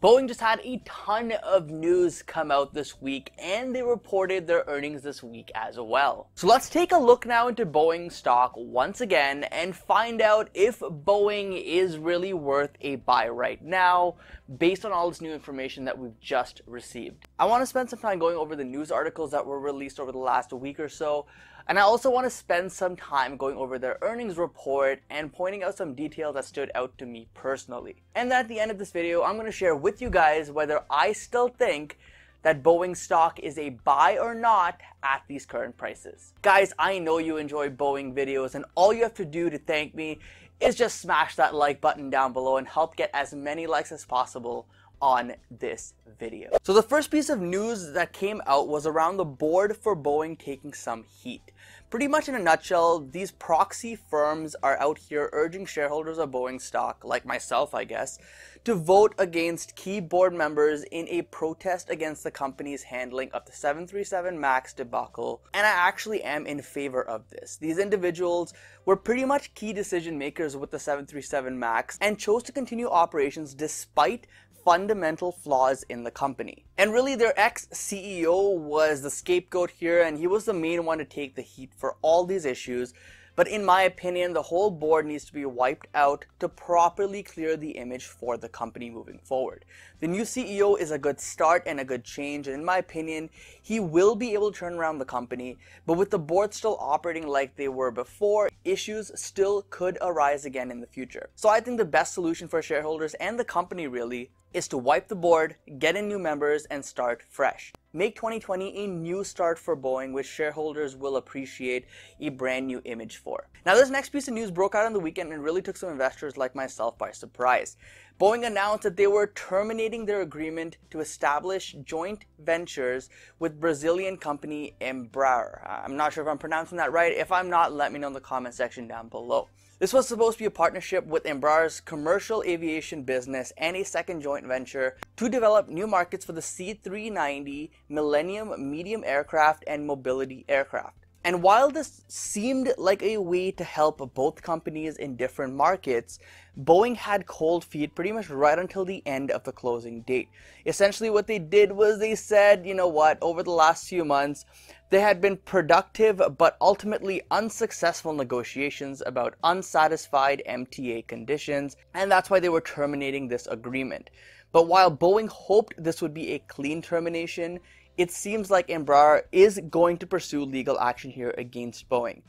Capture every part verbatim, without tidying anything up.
Boeing just had a ton of news come out this week, and they reported their earnings this week as well. So let's take a look now into Boeing stock once again and find out if Boeing is really worth a buy right now based on all this new information that we've just received. I want to spend some time going over the news articles that were released over the last week or so, and I also want to spend some time going over their earnings report and pointing out some details that stood out to me personally. And then at the end of this video, I'm going to share with you guys whether I still think that Boeing stock is a buy or not at these current prices. Guys, I know you enjoy Boeing videos, and all you have to do to thank me is just smash that like button down below and help get as many likes as possible on this video. So the first piece of news that came out was around the board for Boeing taking some heat. Pretty much in a nutshell, these proxy firms are out here urging shareholders of Boeing stock, like myself I guess, to vote against key board members in a protest against the company's handling of the seven thirty-seven max debacle, and I actually am in favor of this. These individuals were pretty much key decision makers with the seven thirty-seven max and chose to continue operations despite fundamental flaws in the company. And really, their ex-C E O was the scapegoat here, and he was the main one to take the heat for all these issues. But in my opinion, the whole board needs to be wiped out to properly clear the image for the company moving forward. The new C E O is a good start and a good change, and in my opinion, he will be able to turn around the company, but with the board still operating like they were before, issues still could arise again in the future. So I think the best solution for shareholders and the company really is to wipe the board, get in new members, and start fresh. Make twenty twenty a new start for Boeing, which shareholders will appreciate a brand new image for. Now, this next piece of news broke out on the weekend and really took some investors like myself by surprise. Boeing announced that they were terminating their agreement to establish joint ventures with Brazilian company Embraer. I'm not sure if I'm pronouncing that right. If I'm not, let me know in the comment section down below. This was supposed to be a partnership with Embraer's commercial aviation business and a second joint venture to develop new markets for the C three ninety Millennium medium aircraft and mobility aircraft. And while this seemed like a way to help both companies in different markets, Boeing had cold feet pretty much right until the end of the closing date. Essentially what they did was they said, you know what, over the last few months, they had been productive but ultimately unsuccessful negotiations about unsatisfied M T A conditions, and that's why they were terminating this agreement. But while Boeing hoped this would be a clean termination, it seems like Embraer is going to pursue legal action here against Boeing.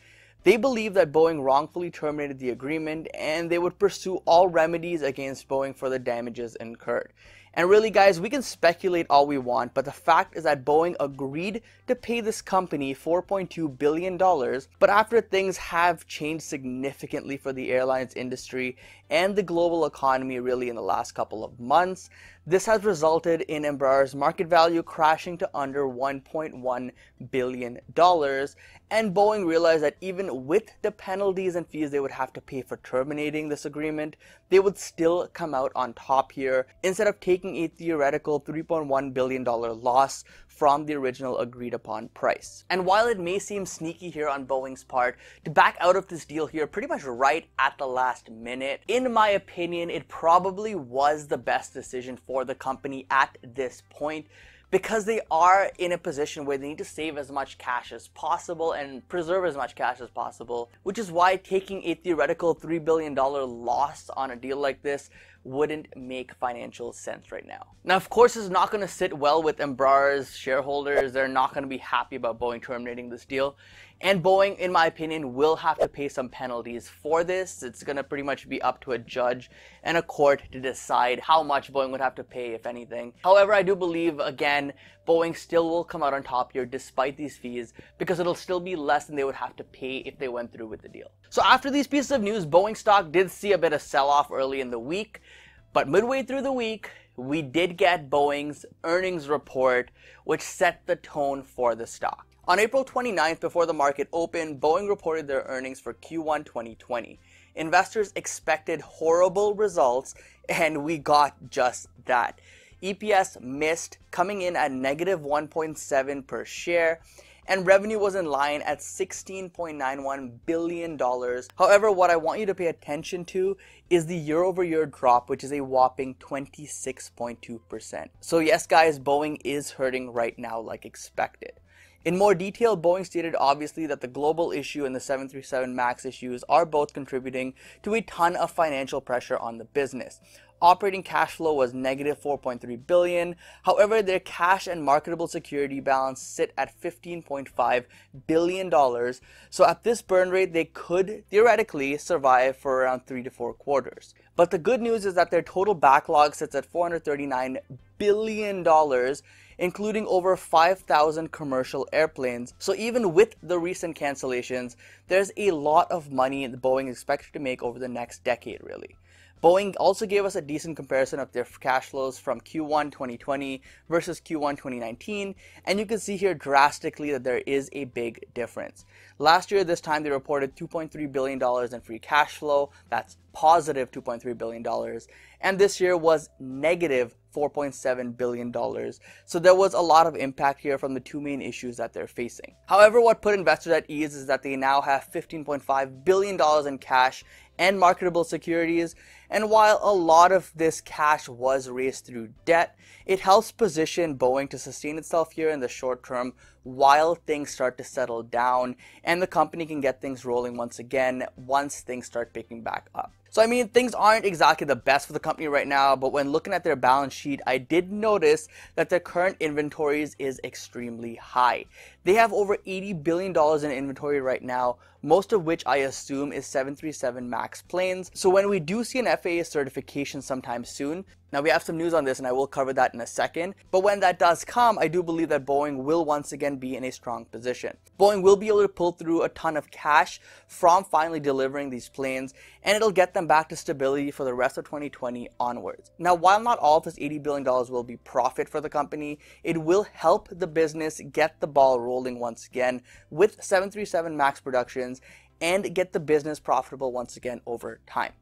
They believe that Boeing wrongfully terminated the agreement, and they would pursue all remedies against Boeing for the damages incurred. And really, guys, we can speculate all we want, but the fact is that Boeing agreed to pay this company four point two billion dollars, but after things have changed significantly for the airlines industry and the global economy really in the last couple of months, this has resulted in Embraer's market value crashing to under one point one billion dollars, and Boeing realized that even with the penalties and fees they would have to pay for terminating this agreement, they would still come out on top here instead of taking a theoretical three point one billion dollars loss from the original agreed upon price. And while it may seem sneaky here on Boeing's part to back out of this deal here pretty much right at the last minute, in my opinion, it probably was the best decision for the company at this point, because they are in a position where they need to save as much cash as possible and preserve as much cash as possible, which is why taking a theoretical three billion dollars loss on a deal like this wouldn't make financial sense right now. Now, of course, it's not going to sit well with Embraer's shareholders. They're not going to be happy about Boeing terminating this deal. And Boeing, in my opinion, will have to pay some penalties for this. It's going to pretty much be up to a judge and a court to decide how much Boeing would have to pay, if anything. However, I do believe, again, Boeing still will come out on top here despite these fees, because it'll still be less than they would have to pay if they went through with the deal. So after these pieces of news, Boeing stock did see a bit of sell-off early in the week, but midway through the week, we did get Boeing's earnings report, which set the tone for the stock. On April twenty-ninth, before the market opened, Boeing reported their earnings for Q one twenty twenty. Investors expected horrible results, and we got just that. E P S missed, coming in at negative one point seven per share, and revenue was in line at sixteen point nine one billion dollars. However, what I want you to pay attention to is the year-over-year drop, which is a whopping twenty-six point two percent. So yes, guys, Boeing is hurting right now like expected. In more detail, Boeing stated obviously that the global issue and the seven thirty-seven Max issues are both contributing to a ton of financial pressure on the business. Operating cash flow was negative four point three billion dollars. However, their cash and marketable security balance sit at fifteen point five billion dollars. So at this burn rate, they could theoretically survive for around three to four quarters. But the good news is that their total backlog sits at four hundred thirty-nine billion dollars, including over five thousand commercial airplanes. So even with the recent cancellations, there's a lot of money that Boeing is expected to make over the next decade, really. Boeing also gave us a decent comparison of their cash flows from Q one twenty twenty versus Q one twenty nineteen, and you can see here drastically that there is a big difference. Last year, this time, they reported two point three billion dollars in free cash flow. That's positive two point three billion dollars, and this year was negative four point seven billion dollars. So there was a lot of impact here from the two main issues that they're facing. However, what put investors at ease is that they now have fifteen point five billion dollars in cash and marketable securities, and while a lot of this cash was raised through debt, it helps position Boeing to sustain itself here in the short term while things start to settle down and the company can get things rolling once again once things start picking back up. So I mean, things aren't exactly the best for the company right now, but when looking at their balance sheet, I did notice that their current inventories is extremely high. They have over eighty billion dollars in inventory right now, most of which I assume is seven thirty-seven Max planes. So when we do see an F A A certification sometime soon, now we have some news on this and I will cover that in a second, but when that does come, I do believe that Boeing will once again be in a strong position. Boeing will be able to pull through a ton of cash from finally delivering these planes, and it'll get them back to stability for the rest of twenty twenty onwards. Now, while not all of this eighty billion dollars will be profit for the company, it will help the business get the ball rolling once again with seven thirty-seven Max productions and get the business profitable once again over time.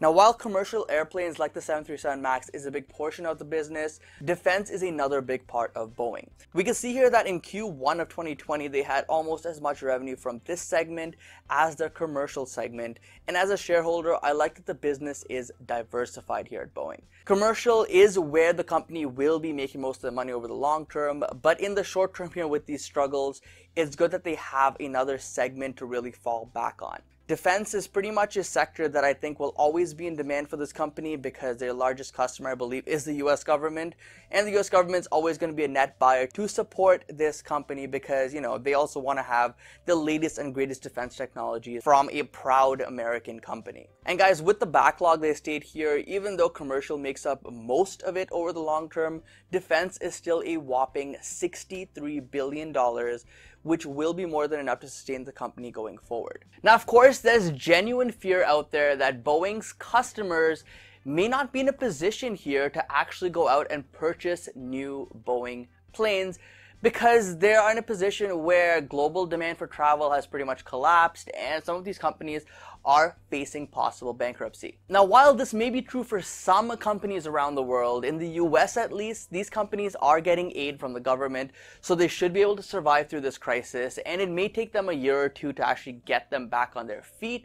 Now, while commercial airplanes like the seven thirty-seven Max is a big portion of the business, defense is another big part of Boeing. We can see here that in Q one of twenty twenty, they had almost as much revenue from this segment as their commercial segment. And as a shareholder, I like that the business is diversified here at Boeing. Commercial is where the company will be making most of the money over the long term, but in the short term here with these struggles, it's good that they have another segment to really fall back on. Defense is pretty much a sector that I think will always be in demand for this company because their largest customer, I believe, is the U S government. And the U S government's always going to be a net buyer to support this company because, you know, they also want to have the latest and greatest defense technology from a proud American company. And guys, with the backlog they state here, even though commercial makes up most of it over the long term, defense is still a whopping sixty-three billion dollars, which will be more than enough to sustain the company going forward. Now, of course, there's genuine fear out there that Boeing's customers may not be in a position here to actually go out and purchase new Boeing planes because they are in a position where global demand for travel has pretty much collapsed and some of these companies are facing possible bankruptcy. Now, while this may be true for some companies around the world, in the U S at least, these companies are getting aid from the government, so they should be able to survive through this crisis, and it may take them a year or two to actually get them back on their feet.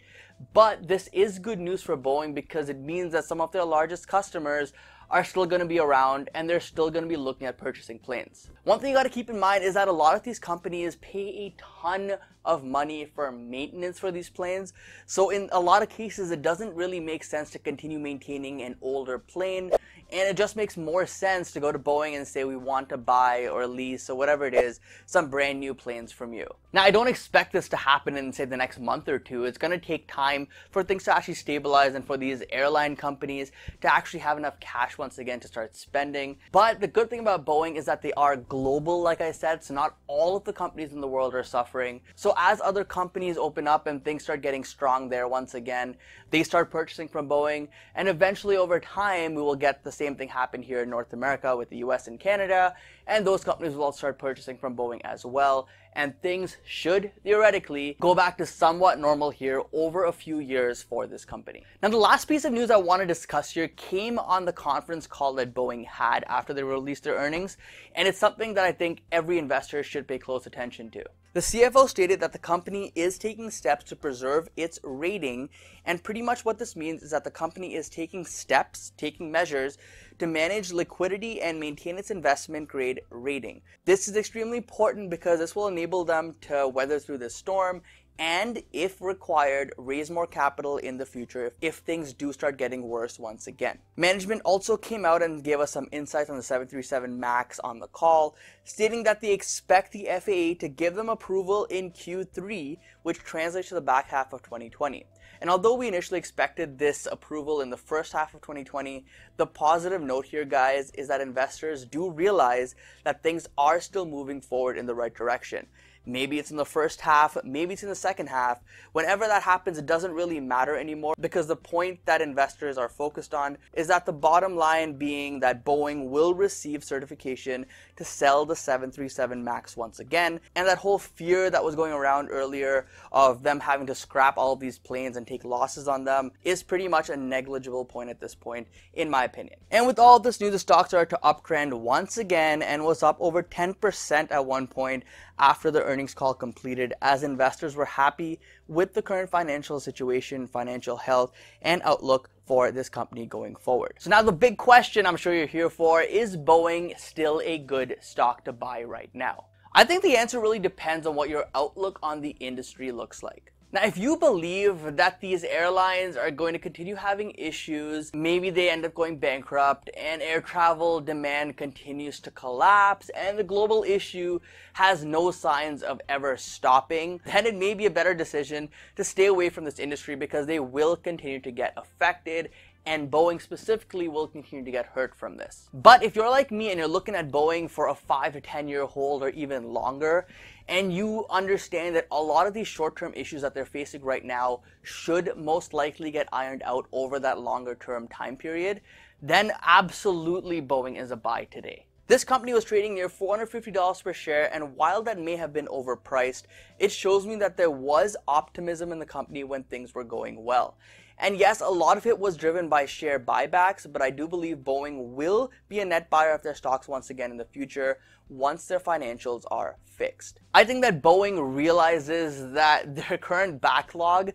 But this is good news for Boeing because it means that some of their largest customers are still going to be around and they're still going to be looking at purchasing planes. One thing you got to keep in mind is that a lot of these companies pay a ton of money for maintenance for these planes. So in a lot of cases, it doesn't really make sense to continue maintaining an older plane. And it just makes more sense to go to Boeing and say we want to buy or lease or whatever it is, some brand new planes from you. Now, I don't expect this to happen in, say, the next month or two. It's going to take time for things to actually stabilize and for these airline companies to actually have enough cash once again to start spending. But the good thing about Boeing is that they are global, like I said, so not all of the companies in the world are suffering. So as other companies open up and things start getting strong there once again, they start purchasing from Boeing, and eventually over time, we will get the same thing happened here in North America with the U S and Canada, and those companies will all start purchasing from Boeing as well, and things should theoretically go back to somewhat normal here over a few years for this company. Now, the last piece of news I want to discuss here came on the conference call that Boeing had after they released their earnings, and it's something that I think every investor should pay close attention to. The C F O stated that the company is taking steps to preserve its rating, and pretty much what this means is that the company is taking steps, taking measures to manage liquidity and maintain its investment grade rating. This is extremely important because this will enable them to weather through this storm and, if required, raise more capital in the future if, if things do start getting worse once again. Management also came out and gave us some insights on the seven thirty-seven max on the call, stating that they expect the F A A to give them approval in Q three, which translates to the back half of twenty twenty. And although we initially expected this approval in the first half of twenty twenty, the positive note here, guys, is that investors do realize that things are still moving forward in the right direction. Maybe it's in the first half, maybe it's in the second half. Whenever that happens, it doesn't really matter anymore, because the point that investors are focused on is that the bottom line being that Boeing will receive certification to sell the seven thirty-seven max once again. And that whole fear that was going around earlier of them having to scrap all of these planes and take losses on them is pretty much a negligible point at this point, in my opinion. And with all this news, the stock started to uptrend once again and was up over ten percent at one point after the earnings earnings call completed, as investors were happy with the current financial situation, financial health, and outlook for this company going forward. So now the big question I'm sure you're here for is, Boeing still a good stock to buy right now? I think the answer really depends on what your outlook on the industry looks like. Now, if you believe that these airlines are going to continue having issues, maybe they end up going bankrupt and air travel demand continues to collapse and the global issue has no signs of ever stopping, then it may be a better decision to stay away from this industry, because they will continue to get affected, and Boeing specifically will continue to get hurt from this. But if you're like me and you're looking at Boeing for a five to ten year hold or even longer, and you understand that a lot of these short-term issues that they're facing right now should most likely get ironed out over that longer-term time period, then absolutely Boeing is a buy today. This company was trading near four hundred fifty dollars per share, and while that may have been overpriced, it shows me that there was optimism in the company when things were going well. And yes, a lot of it was driven by share buybacks, but I do believe Boeing will be a net buyer of their stocks once again in the future, once their financials are fixed. I think that Boeing realizes that their current backlog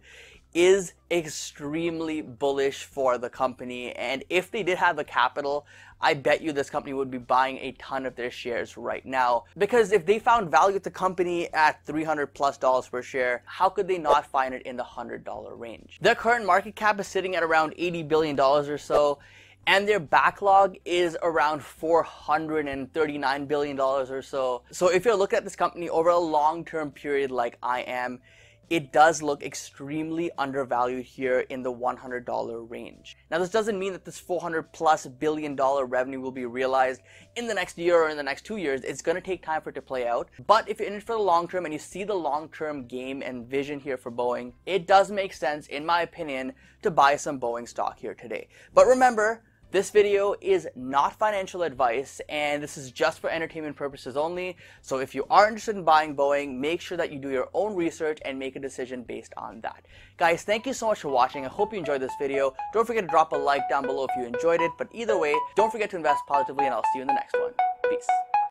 is extremely bullish for the company, and if they did have the capital, I bet you this company would be buying a ton of their shares right now, because if they found value at the company at three hundred plus dollars per share, how could they not find it in the one hundred dollar range? Their current market cap is sitting at around eighty billion dollars or so, and their backlog is around four hundred thirty-nine billion dollars or so. So if you're looking at this company over a long-term period like I am, it does look extremely undervalued here in the one hundred dollar range. Now, this doesn't mean that this four hundred plus billion dollar revenue will be realized in the next year or in the next two years. It's gonna take time for it to play out. But if you're in it for the long term and you see the long-term game and vision here for Boeing, it does make sense, in my opinion, to buy some Boeing stock here today. But remember, this video is not financial advice, and this is just for entertainment purposes only. So if you are interested in buying Boeing, make sure that you do your own research and make a decision based on that. Guys, thank you so much for watching. I hope you enjoyed this video. Don't forget to drop a like down below if you enjoyed it. But either way, don't forget to invest positively, and I'll see you in the next one. Peace.